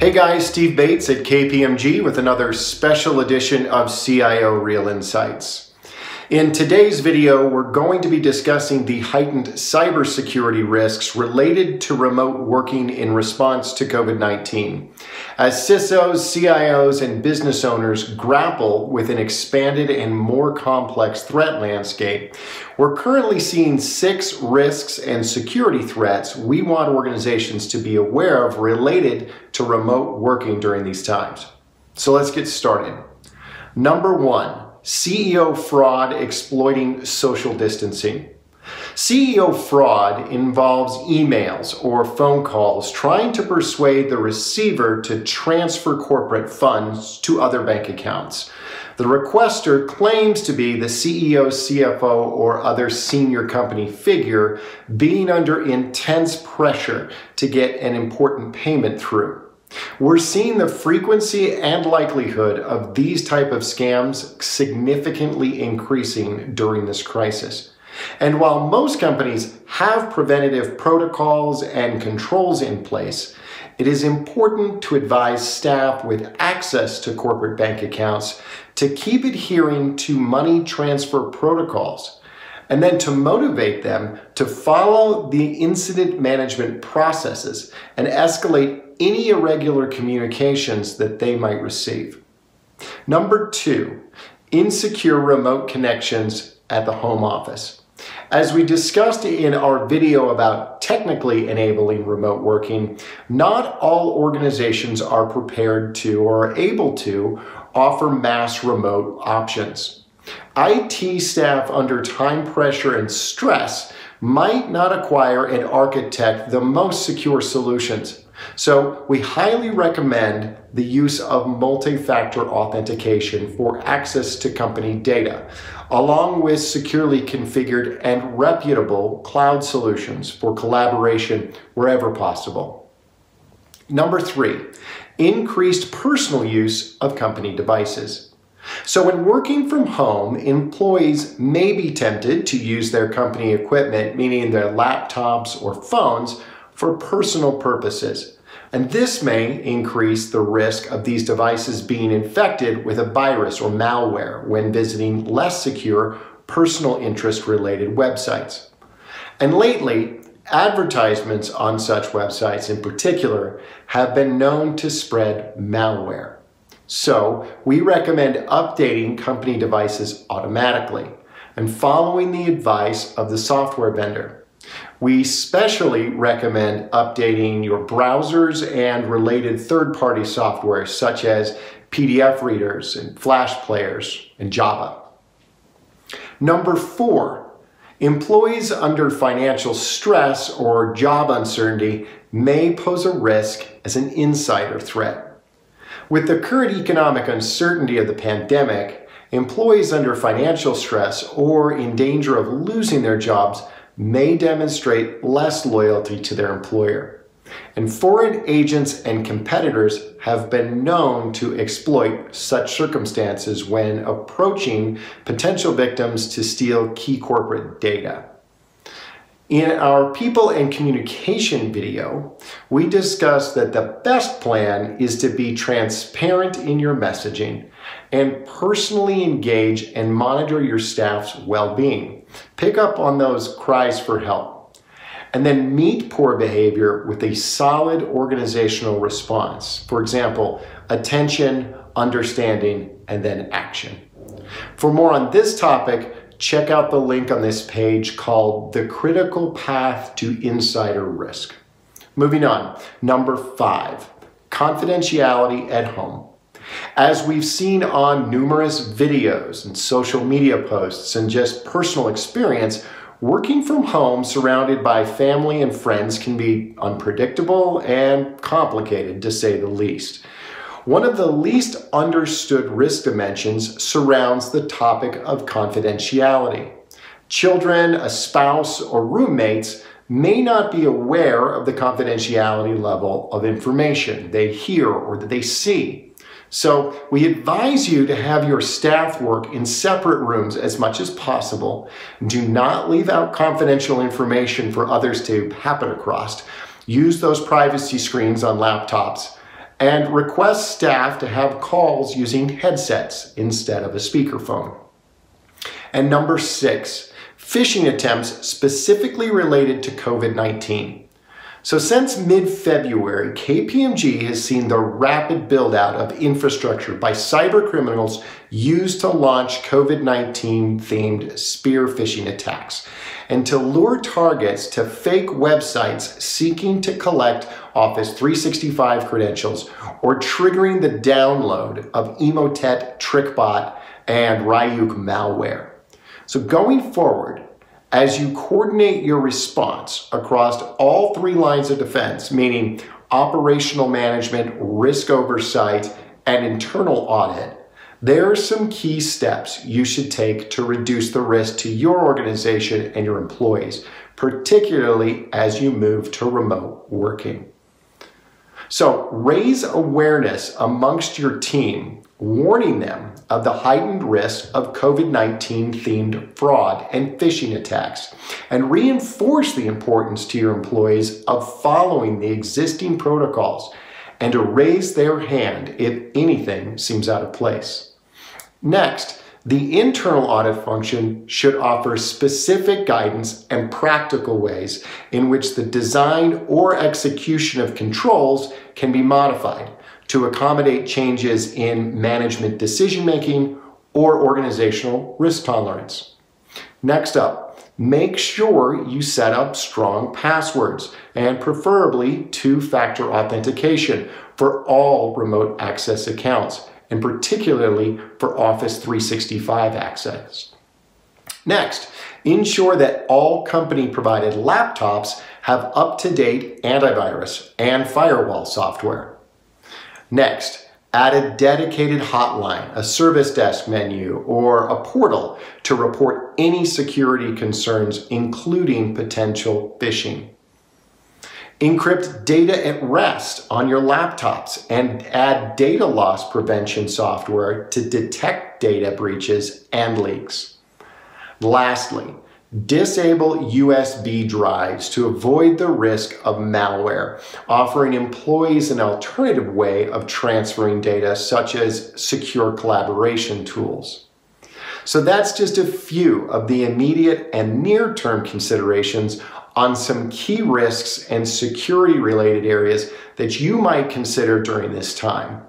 Hey guys, Steve Bates at KPMG with another special edition of CIO Real Insights. In today's video, we're going to be discussing the heightened cybersecurity risks related to remote working in response to COVID-19, as CISOs, CIOs, and business owners grapple with an expanded and more complex threat landscape. We're currently seeing 6 risks and security threats we want organizations to be aware of related to remote working during these times. So let's get started. Number 1. CEO fraud exploiting social distancing. CEO fraud involves emails or phone calls trying to persuade the receiver to transfer corporate funds to other bank accounts. The requester claims to be the CEO, CFO, or other senior company figure being under intense pressure to get an important payment through. We're seeing the frequency and likelihood of these type of scams significantly increasing during this crisis. And while most companies have preventative protocols and controls in place, it is important to advise staff with access to corporate bank accounts to keep adhering to money transfer protocols, and then to motivate them to follow the incident management processes and escalate any irregular communications that they might receive. Number 2, insecure remote connections at the home office. As we discussed in our video about technically enabling remote working, not all organizations are prepared to or able to offer mass remote options. IT staff under time pressure and stress might not acquire and architect the most secure solutions. So we highly recommend the use of multi-factor authentication for access to company data, along with securely configured and reputable cloud solutions for collaboration wherever possible. Number 3, increased personal use of company devices. So when working from home, employees may be tempted to use their company equipment, meaning their laptops or phones, for personal purposes. And this may increase the risk of these devices being infected with a virus or malware when visiting less secure personal interest-related websites. And lately, advertisements on such websites in particular have been known to spread malware. So we recommend updating company devices automatically and following the advice of the software vendor. We especially recommend updating your browsers and related third-party software such as PDF readers and Flash players and Java. Number 4, employees under financial stress or job uncertainty may pose a risk as an insider threat. With the current economic uncertainty of the pandemic, employees under financial stress or in danger of losing their jobs may demonstrate less loyalty to their employer. And foreign agents and competitors have been known to exploit such circumstances when approaching potential victims to steal key corporate data. In our people and communication video, we discussed that the best plan is to be transparent in your messaging and personally engage and monitor your staff's well-being. Pick up on those cries for help, and then meet poor behavior with a solid organizational response. For example, attention, understanding, and then action. For more on this topic, check out the link on this page called The Critical Path to Insider Risk. Moving on, number 5, confidentiality at home. As we've seen on numerous videos and social media posts and just personal experience, working from home surrounded by family and friends can be unpredictable and complicated, to say the least. One of the least understood risk dimensions surrounds the topic of confidentiality. Children, a spouse, or roommates may not be aware of the confidentiality level of information they hear or that they see. So we advise you to have your staff work in separate rooms as much as possible. Do not leave out confidential information for others to happen across. Use those privacy screens on laptops. and requests staff to have calls using headsets instead of a speakerphone. And number 6, phishing attempts specifically related to COVID-19. So since mid-February, KPMG has seen the rapid build-out of infrastructure by cyber criminals used to launch COVID-19 themed spear phishing attacks and to lure targets to fake websites seeking to collect Office 365 credentials or triggering the download of Emotet, Trickbot, and Ryuk malware. So going forward, as you coordinate your response across all 3 lines of defense, meaning operational management, risk oversight, and internal audit, there are some key steps you should take to reduce the risk to your organization and your employees, particularly as you move to remote working. So raise awareness amongst your team, warning them of the heightened risk of COVID-19 themed fraud and phishing attacks, and reinforce the importance to your employees of following the existing protocols and to raise their hand if anything seems out of place. Next, the internal audit function should offer specific guidance and practical ways in which the design or execution of controls can be modified to accommodate changes in management decision-making or organizational risk tolerance. Next up, make sure you set up strong passwords and preferably 2-factor authentication for all remote access accounts, and particularly for Office 365 access. Next, ensure that all company-provided laptops have up-to-date antivirus and firewall software. Next, add a dedicated hotline, a service desk menu, or a portal to report any security concerns, including potential phishing. Encrypt data at rest on your laptops and add data loss prevention software to detect data breaches and leaks. Lastly, disable USB drives to avoid the risk of malware, offering employees an alternative way of transferring data, such as secure collaboration tools. So that's just a few of the immediate and near-term considerations on some key risks and security-related areas that you might consider during this time.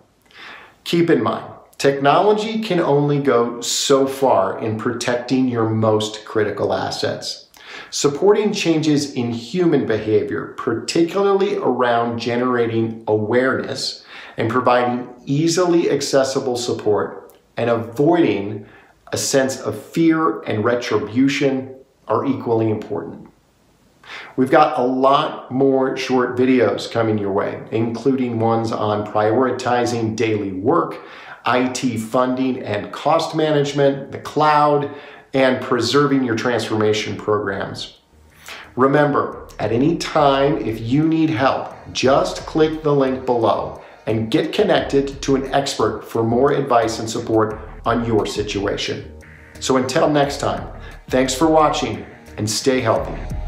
Keep in mind, technology can only go so far in protecting your most critical assets. Supporting changes in human behavior, particularly around generating awareness and providing easily accessible support and avoiding a sense of fear and retribution, are equally important. We've got a lot more short videos coming your way, including ones on prioritizing daily work, IT funding and cost management, the cloud, and preserving your transformation programs. Remember, at any time, if you need help, just click the link below and get connected to an expert for more advice and support on your situation. So until next time, thanks for watching and stay healthy.